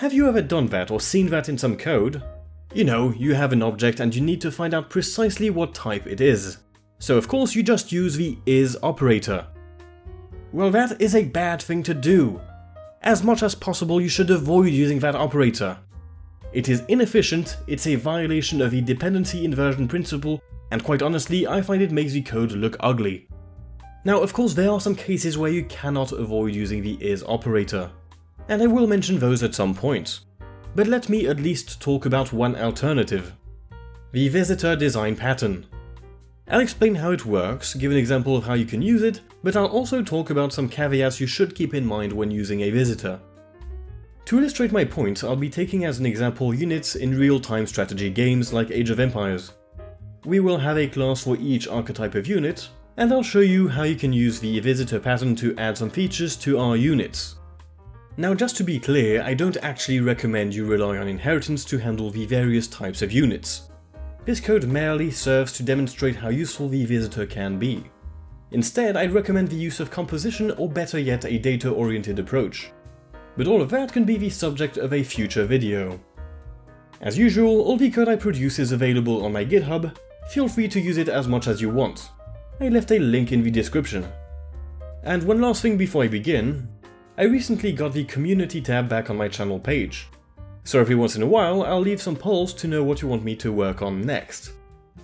Have you ever done that or seen that in some code? You know, you have an object and you need to find out precisely what type it is. So of course you just use the AS operator. Well, that is a bad thing to do. As much as possible you should avoid using that operator. It is inefficient, it's a violation of the dependency inversion principle, and quite honestly I find it makes the code look ugly. Now of course there are some cases where you cannot avoid using the AS operator, and I will mention those at some point. But let me at least talk about one alternative. The Visitor Design Pattern. I'll explain how it works, give an example of how you can use it, but I'll also talk about some caveats you should keep in mind when using a visitor. To illustrate my point, I'll be taking as an example units in real-time strategy games like Age of Empires. We will have a class for each archetype of unit, and I'll show you how you can use the visitor pattern to add some features to our units. Now just to be clear, I don't actually recommend you rely on inheritance to handle the various types of units. This code merely serves to demonstrate how useful the visitor can be. Instead, I'd recommend the use of composition or better yet a data-oriented approach. But all of that can be the subject of a future video. As usual, all the code I produce is available on my GitHub, feel free to use it as much as you want. I left a link in the description. And one last thing before I begin, I recently got the community tab back on my channel page. So every once in a while, I'll leave some polls to know what you want me to work on next.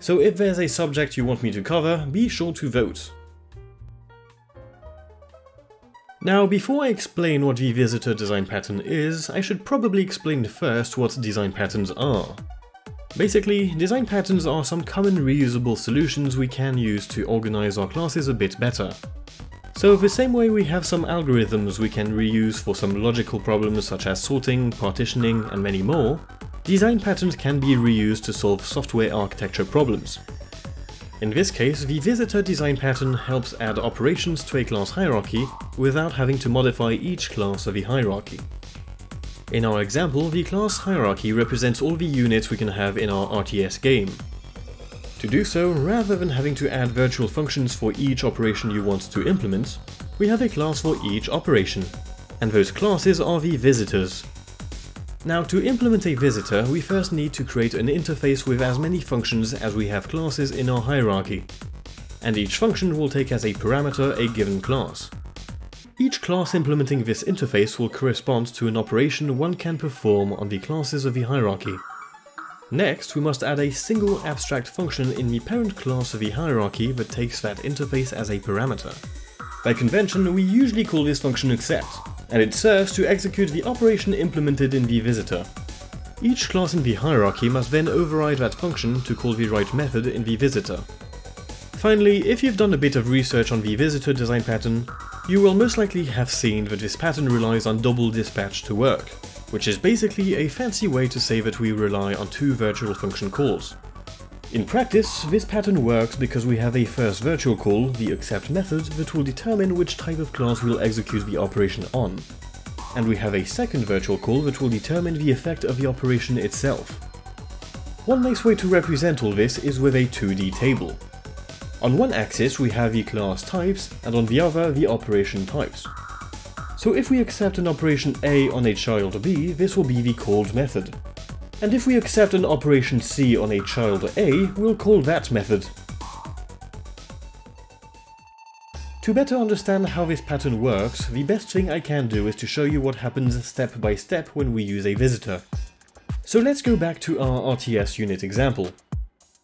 So if there's a subject you want me to cover, be sure to vote. Now before I explain what the visitor design pattern is, I should probably explain first what design patterns are. Basically, design patterns are some common reusable solutions we can use to organize our classes a bit better. So the same way we have some algorithms we can reuse for some logical problems such as sorting, partitioning, and many more, design patterns can be reused to solve software architecture problems. In this case, the visitor design pattern helps add operations to a class hierarchy without having to modify each class of the hierarchy. In our example, the class hierarchy represents all the units we can have in our RTS game. To do so, rather than having to add virtual functions for each operation you want to implement, we have a class for each operation, and those classes are the visitors. Now to implement a visitor, we first need to create an interface with as many functions as we have classes in our hierarchy, and each function will take as a parameter a given class. Each class implementing this interface will correspond to an operation one can perform on the classes of the hierarchy. Next, we must add a single abstract function in the parent class of the hierarchy that takes that interface as a parameter. By convention, we usually call this function accept, and it serves to execute the operation implemented in the visitor. Each class in the hierarchy must then override that function to call the right method in the visitor. Finally, if you've done a bit of research on the visitor design pattern, you will most likely have seen that this pattern relies on double dispatch to work, which is basically a fancy way to say that we rely on two virtual function calls. In practice, this pattern works because we have a first virtual call, the accept method, that will determine which type of class we'll execute the operation on. And we have a second virtual call that will determine the effect of the operation itself. One nice way to represent all this is with a 2D table. On one axis we have the class types, and on the other the operation types. So if we accept an operation A on a child B, this will be the called method. And if we accept an operation C on a child A, we'll call that method. To better understand how this pattern works, the best thing I can do is to show you what happens step by step when we use a visitor. So let's go back to our RTS unit example.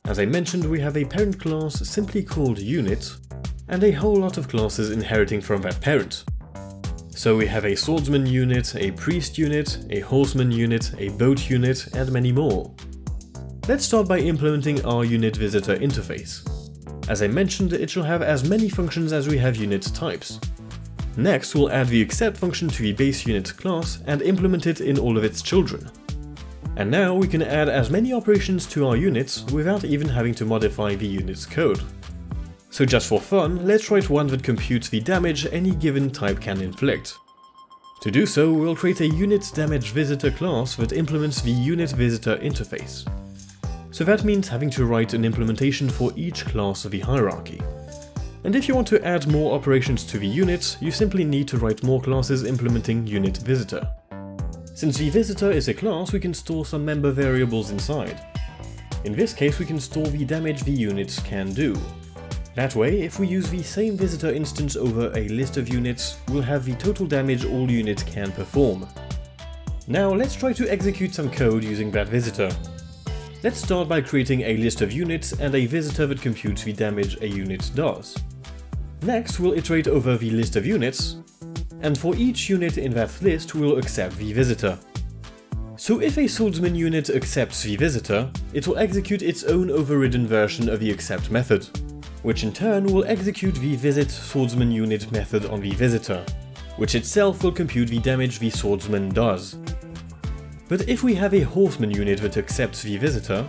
As I mentioned, we have a parent class simply called unit, and a whole lot of classes inheriting from that parent. So we have a swordsman unit, a priest unit, a horseman unit, a boat unit, and many more. Let's start by implementing our unit visitor interface. As I mentioned, it shall have as many functions as we have unit types. Next, we'll add the accept function to the base unit class and implement it in all of its children. And now we can add as many operations to our units without even having to modify the unit's code. So just for fun, let's write one that computes the damage any given type can inflict. To do so, we'll create a unit damage visitor class that implements the unit visitor interface. So that means having to write an implementation for each class of the hierarchy. And if you want to add more operations to the units, you simply need to write more classes implementing unit visitor. Since the visitor is a class, we can store some member variables inside. In this case, we can store the damage the units can do. That way, if we use the same visitor instance over a list of units, we'll have the total damage all units can perform. Now let's try to execute some code using that visitor. Let's start by creating a list of units and a visitor that computes the damage a unit does. Next, we'll iterate over the list of units, and for each unit in that list, we'll accept the visitor. So if a swordsman unit accepts the visitor, it will execute its own overridden version of the accept method, which in turn will execute the visit swordsman unit method on the visitor, which itself will compute the damage the swordsman does. But if we have a horseman unit that accepts the visitor,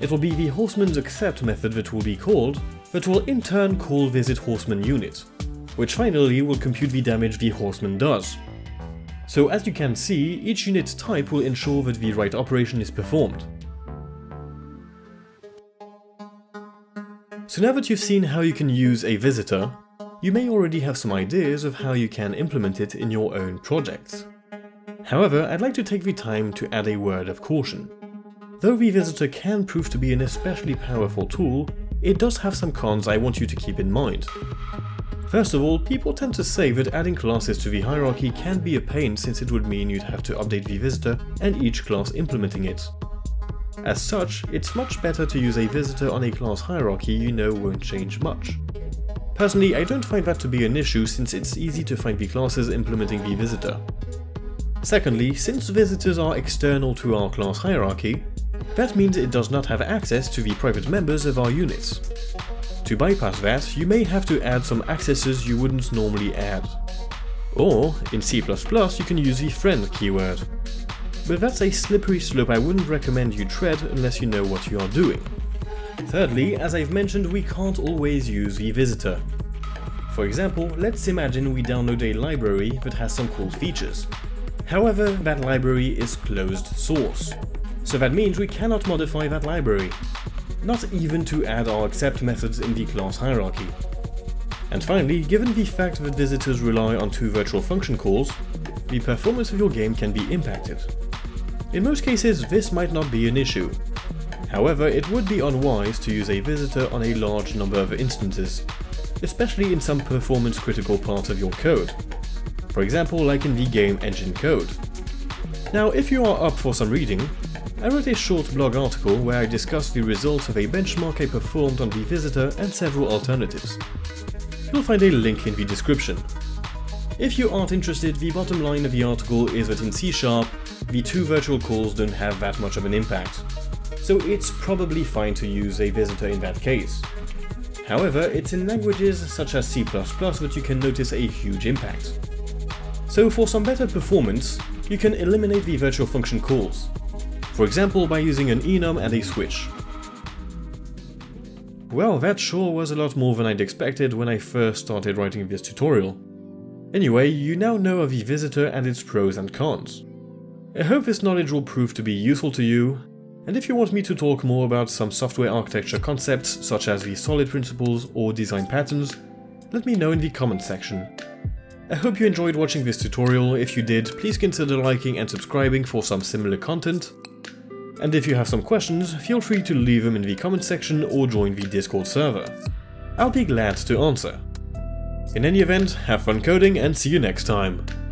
it will be the horseman's accept method that will be called, that will in turn call visit horseman unit, which finally will compute the damage the horseman does. So as you can see, each unit's type will ensure that the right operation is performed. So now that you've seen how you can use a visitor, you may already have some ideas of how you can implement it in your own projects. However, I'd like to take the time to add a word of caution. Though the visitor can prove to be an especially powerful tool, it does have some cons I want you to keep in mind. First of all, people tend to say that adding classes to the hierarchy can be a pain since it would mean you'd have to update the visitor and each class implementing it. As such, it's much better to use a visitor on a class hierarchy you know won't change much. Personally, I don't find that to be an issue since it's easy to find the classes implementing the visitor. Secondly, since visitors are external to our class hierarchy, that means it does not have access to the private members of our units. To bypass that, you may have to add some accesses you wouldn't normally add. Or, in C++, you can use the friend keyword. But that's a slippery slope I wouldn't recommend you tread unless you know what you are doing. Thirdly, as I've mentioned, we can't always use the visitor. For example, let's imagine we download a library that has some cool features. However, that library is closed source. So that means we cannot modify that library, not even to add our accept methods in the class hierarchy. And finally, given the fact that visitors rely on two virtual function calls, the performance of your game can be impacted. In most cases, this might not be an issue. However, it would be unwise to use a visitor on a large number of instances, especially in some performance-critical parts of your code. For example, like in the game engine code. Now, if you are up for some reading, I wrote a short blog article where I discussed the results of a benchmark I performed on the visitor and several alternatives. You'll find a link in the description. If you aren't interested, the bottom line of the article is that in C#, the two virtual calls don't have that much of an impact, so it's probably fine to use a visitor in that case. However, it's in languages such as C++ that you can notice a huge impact. So for some better performance, you can eliminate the virtual function calls, for example by using an enum and a switch. Well, that sure was a lot more than I'd expected when I first started writing this tutorial. Anyway, you now know of the visitor and its pros and cons. I hope this knowledge will prove to be useful to you, and if you want me to talk more about some software architecture concepts such as the solid principles or design patterns, let me know in the comments section. I hope you enjoyed watching this tutorial. If you did, please consider liking and subscribing for some similar content. And if you have some questions, feel free to leave them in the comments section or join the Discord server. I'll be glad to answer. In any event, have fun coding and see you next time!